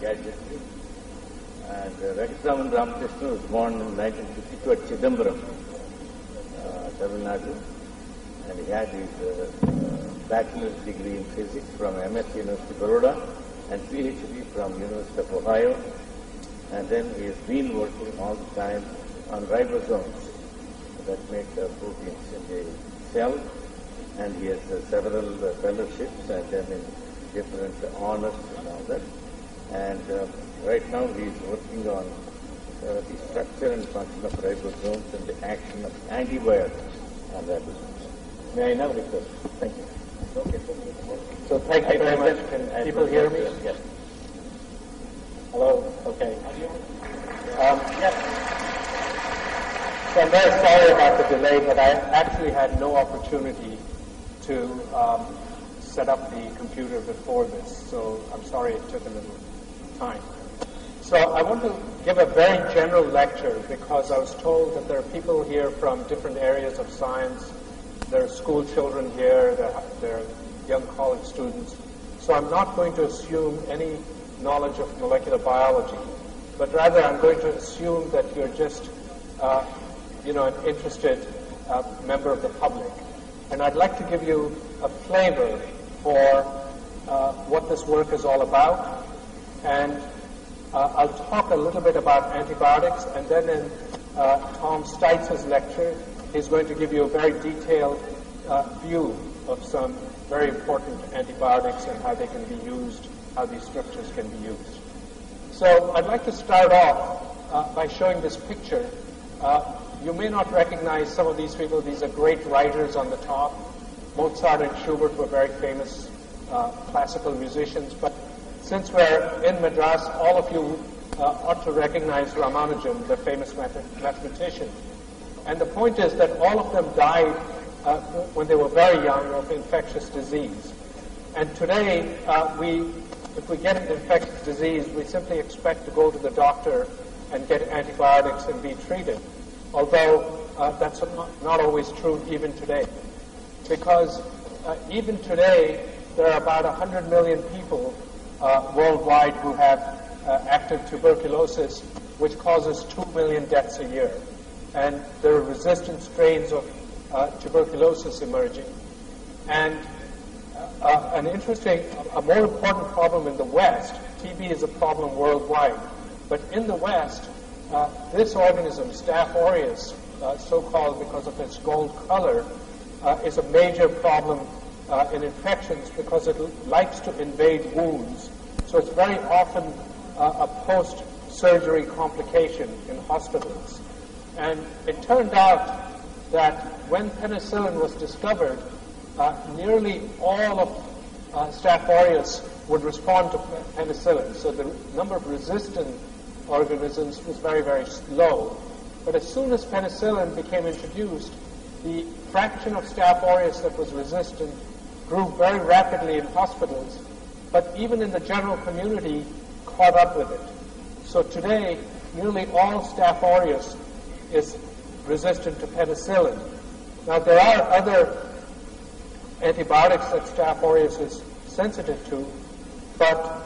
gadgetry. And Venkatraman Ramakrishnan was born in 1952 at Chidambaram, Tamil Nadu, and he had his bachelor's degree in physics from M.S. University of Baroda and PhD from University of Ohio, and then he has been working all the time on ribosomes that make proteins in the cell, and he has several fellowships and then in different honors and all that. And right now he is working on the structure and function of ribosomes and the action of antibiotics on ribosomes. May I now request? Thank you. Okay. So thank you very much. Can people hear me? Yes. Hello? Okay. Yes. So I'm very sorry about the delay, but I actually had no opportunity to set up the computer before this. So I'm sorry it took a little time. So I want to give a very general lecture because I was told that there are people here from different areas of science. There are school children here, there are young college students. So I'm not going to assume any knowledge of molecular biology, but rather I'm going to assume that you're just, an interested member of the public. And I'd like to give you a flavor for what this work is all about. And I'll talk a little bit about antibiotics, and then in Tom Steitz's lecture, he's going to give you a very detailed view of some very important antibiotics and how they can be used, how these structures can be used. So I'd like to start off by showing this picture. You may not recognize some of these people. These are great writers on the top. Mozart and Schubert were very famous classical musicians, but since we're in Madras, all of you ought to recognize Ramanujan, the famous mathematician. And the point is that all of them died when they were very young of infectious disease. And today, if we get an infectious disease, we simply expect to go to the doctor and get antibiotics and be treated. Although that's not always true even today. Because even today, there are about 100 million people worldwide who have active tuberculosis, which causes 2 million deaths a year. And there are resistant strains of tuberculosis emerging. And a more important problem in the West, TB is a problem worldwide, but in the West, this organism, Staph aureus, so-called because of its gold color, is a major problem in infections because it likes to invade wounds. So it's very often a post-surgery complication in hospitals. And it turned out that when penicillin was discovered, nearly all of Staph aureus would respond to penicillin. So the number of resistant organisms was very, very low. But as soon as penicillin became introduced, the fraction of Staph aureus that was resistant grew very rapidly in hospitals, but even in the general community caught up with it. So today, nearly all Staph aureus is resistant to penicillin. Now, there are other antibiotics that Staph aureus is sensitive to, but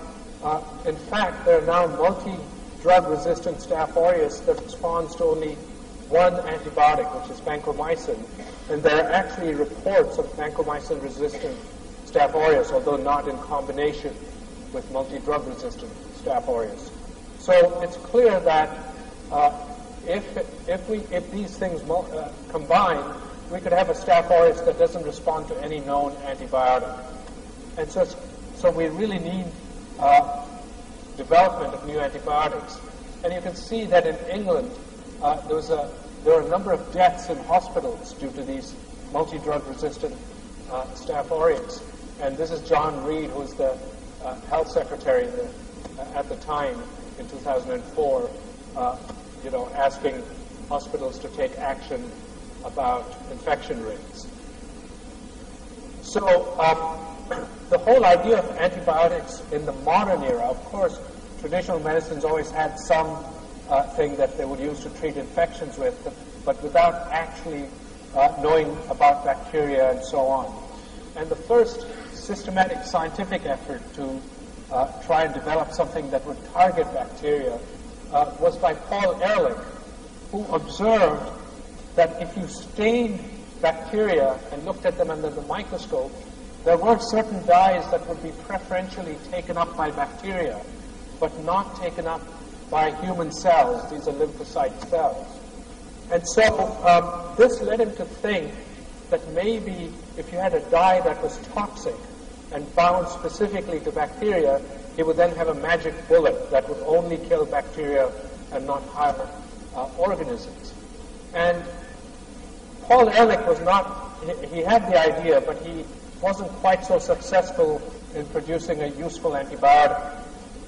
in fact, there are now multi-drug-resistant Staph aureus that responds to only one antibiotic, which is vancomycin, and there are actually reports of vancomycin-resistant Staph aureus, although not in combination with multi-drug-resistant Staph aureus. So it's clear that if these things combine, we could have a Staph aureus that doesn't respond to any known antibiotic. And so we really need development of new antibiotics. And you can see that in England, there were a number of deaths in hospitals due to these multi-drug-resistant Staph aureus. And this is John Reid, who was the health secretary at the time in 2004, asking hospitals to take action about infection rates. So the whole idea of antibiotics in the modern era, of course, traditional medicines always had some thing that they would use to treat infections with, but without actually knowing about bacteria and so on. And the first systematic scientific effort to try and develop something that would target bacteria was by Paul Ehrlich, who observed that if you stained bacteria and looked at them under the microscope, there were certain dyes that would be preferentially taken up by bacteria, but not taken up by human cells. These are lymphocyte cells. And so this led him to think that maybe if you had a dye that was toxic and bound specifically to bacteria, it would then have a magic bullet that would only kill bacteria and not harm organisms. And Paul Ehrlich was not, he had the idea, but he wasn't quite so successful in producing a useful antibiotic.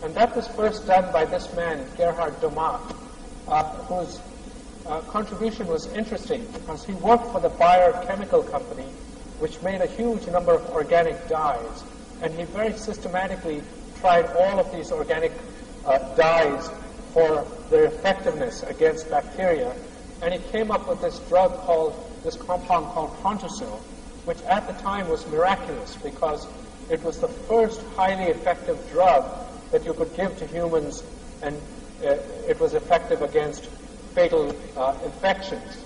And that was first done by this man, Gerhard Domagk, whose contribution was interesting because he worked for the Bayer Chemical Company, which made a huge number of organic dyes. And he very systematically tried all of these organic dyes for their effectiveness against bacteria. And he came up with this drug called, this compound called Prontosil, which at the time was miraculous because it was the first highly effective drug that you could give to humans, and it was effective against fatal infections.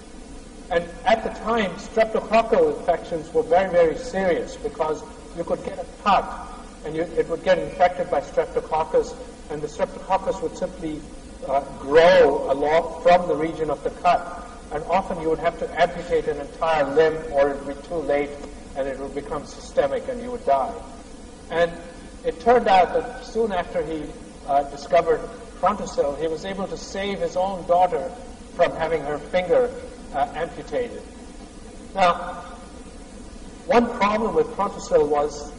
And at the time, streptococcal infections were very, very serious because you could get a cut and it would get infected by streptococcus, and the streptococcus would simply grow along from the region of the cut. And often you would have to amputate an entire limb or it would be too late and it would become systemic and you would die. And it turned out that soon after he discovered Prontosil, he was able to save his own daughter from having her finger amputated. Now, one problem with Prontosil was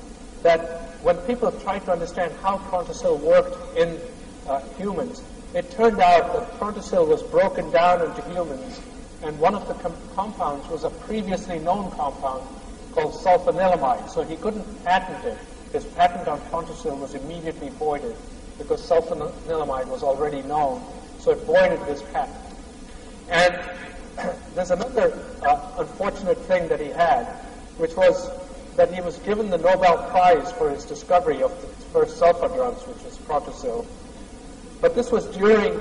that when people tried to understand how Prontosil worked in humans, it turned out that Prontosil was broken down into humans, and one of the compounds was a previously known compound called sulfanilamide, so he couldn't patent it. His patent on Prontosil was immediately voided because sulfanilamide was already known, so it voided his patent. And there's another unfortunate thing that he had, which was that he was given the Nobel Prize for his discovery of the first sulfur drugs, which was Prontosil. But this was during,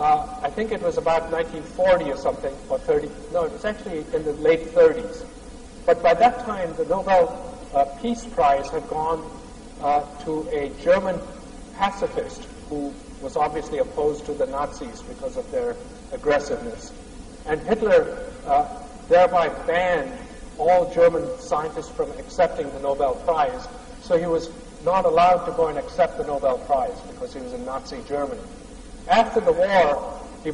I think it was about 1940 or something, or 30, no, it was actually in the late 30s. But by that time, the Nobel Peace Prize had gone to a German pacifist who was obviously opposed to the Nazis because of their aggressiveness. And Hitler thereby banned all German scientists from accepting the Nobel Prize. So he was not allowed to go and accept the Nobel Prize because he was in Nazi Germany. After the war, he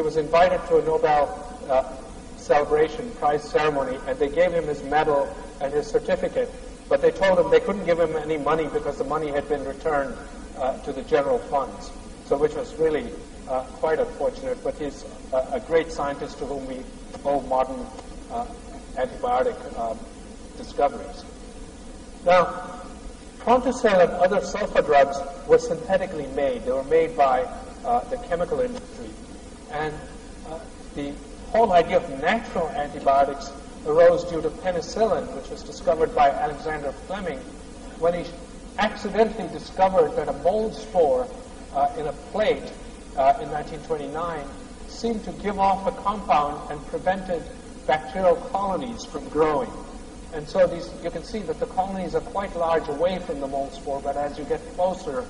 was invited to a Nobel celebration, prize ceremony, and they gave him his medal and his certificate, but they told him they couldn't give him any money because the money had been returned to the general funds, so which was really quite unfortunate, but he's a great scientist to whom we owe modern antibiotic discoveries. Now, Prontosil and other sulfur drugs were synthetically made. They were made by the chemical industry. And the whole idea of natural antibiotics arose due to penicillin, which was discovered by Alexander Fleming when he accidentally discovered that a mold spore in a plate in 1929 seemed to give off a compound and prevented bacterial colonies from growing. And so these, you can see that the colonies are quite large away from the mold spore, but as you get closer,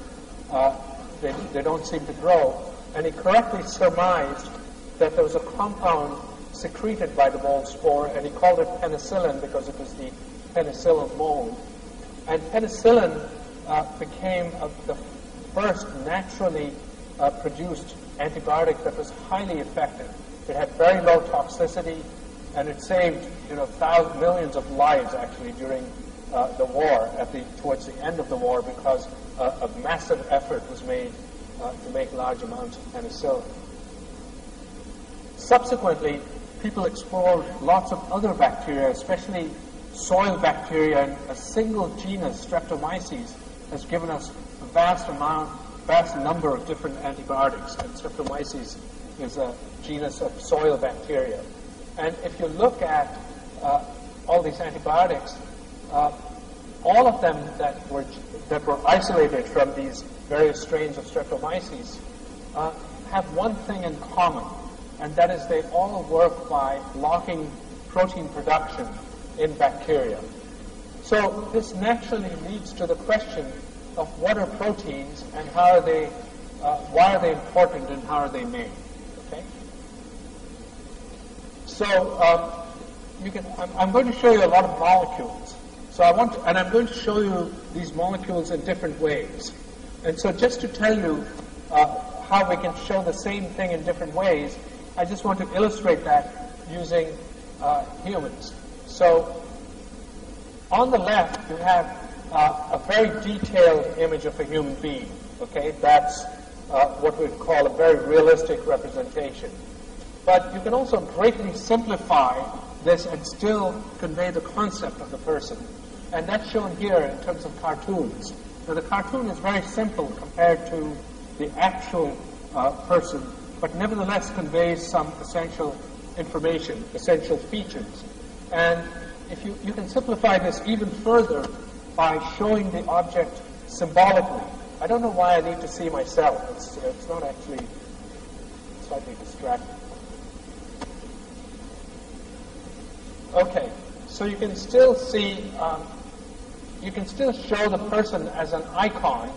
they don't seem to grow. And he correctly surmised that there was a compound secreted by the mold spore, and he called it penicillin because it was the penicillin mold. And penicillin became the first naturally produced antibiotic that was highly effective. It had very low toxicity, and it saved, millions of lives actually during the war, towards the end of the war, because a massive effort was made to make large amounts of penicillin. Subsequently, people explored lots of other bacteria, especially soil bacteria, and a single genus, Streptomyces, has given us a vast number of different antibiotics, and Streptomyces is a genus of soil bacteria. And if you look at all these antibiotics, all of them that were isolated from these various strains of Streptomyces have one thing in common, and that is they all work by blocking protein production in bacteria. So this naturally leads to the question of what are proteins and how are they, why are they important and how are they made? Okay. So I'm going to show you a lot of molecules. So I'm going to show you these molecules in different ways. And so just to tell you how we can show the same thing in different ways, I just want to illustrate that using humans. So on the left, you have a very detailed image of a human being, okay? That's what we'd call a very realistic representation. But you can also greatly simplify this and still convey the concept of the person. And that's shown here in terms of cartoons. Now the cartoon is very simple compared to the actual person, but nevertheless conveys some essential information, essential features. And if you can simplify this even further by showing the object symbolically. I don't know why I need to see myself. It's not actually slightly distracting. Okay, so you can still see, you can still show the person as an icon,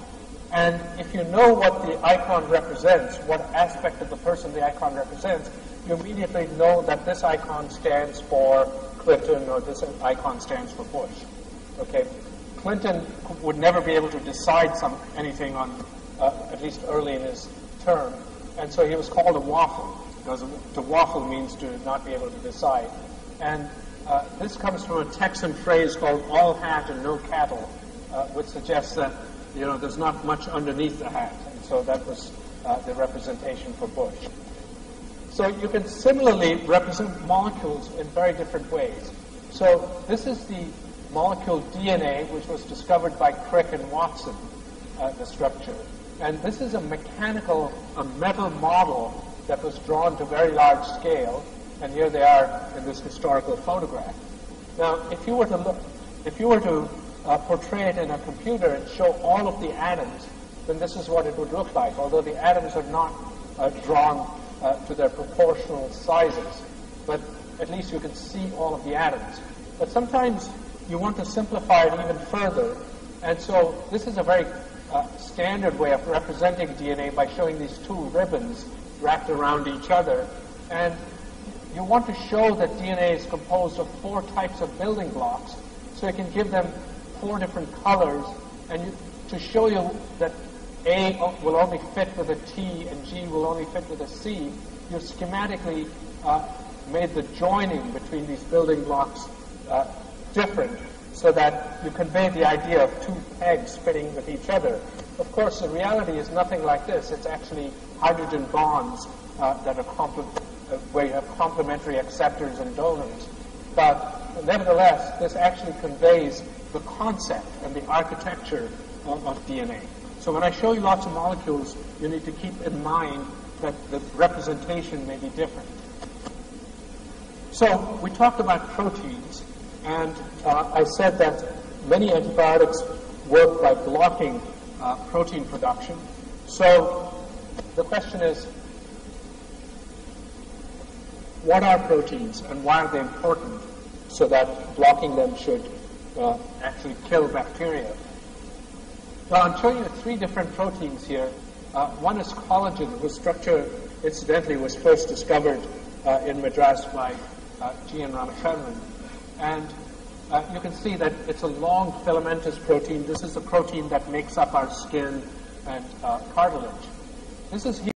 and if you know what the icon represents, what aspect of the person the icon represents, you immediately know that this icon stands for Clinton or this icon stands for Bush. Okay, Clinton would never be able to decide anything on, at least early in his term, and so he was called a waffle, because to waffle means to not be able to decide. And this comes from a Texan phrase called all hat and no cattle, which suggests that, you know, there's not much underneath the hat. And so that was the representation for Bush. So you can similarly represent molecules in very different ways. So this is the molecule DNA, which was discovered by Crick and Watson, the structure. And this is a metal model that was drawn to very large scale. And here they are in this historical photograph. Now, if you were to look, if you were to portray it in a computer and show all of the atoms, then this is what it would look like, although the atoms are not drawn to their proportional sizes. But at least you can see all of the atoms. But sometimes you want to simplify it even further. And so this is a very standard way of representing DNA by showing these two ribbons wrapped around each other. And you want to show that DNA is composed of four types of building blocks, so you can give them four different colors, and to show you that A will only fit with a T and G will only fit with a C, you've schematically made the joining between these building blocks different, so that you convey the idea of two pegs fitting with each other. Of course, the reality is nothing like this. It's actually hydrogen bonds that are complementary, where you have complementary acceptors and donors. But nevertheless, this actually conveys the concept and the architecture of DNA. So when I show you lots of molecules, you need to keep in mind that the representation may be different. So we talked about proteins, and I said that many antibiotics work by blocking protein production. So the question is, what are proteins and why are they important so that blocking them should actually kill bacteria? Now, I'm showing you three different proteins here. One is collagen, whose structure, incidentally, was first discovered in Madras by G.N. Ramachandran. And you can see that it's a long filamentous protein. This is the protein that makes up our skin and cartilage. This is here.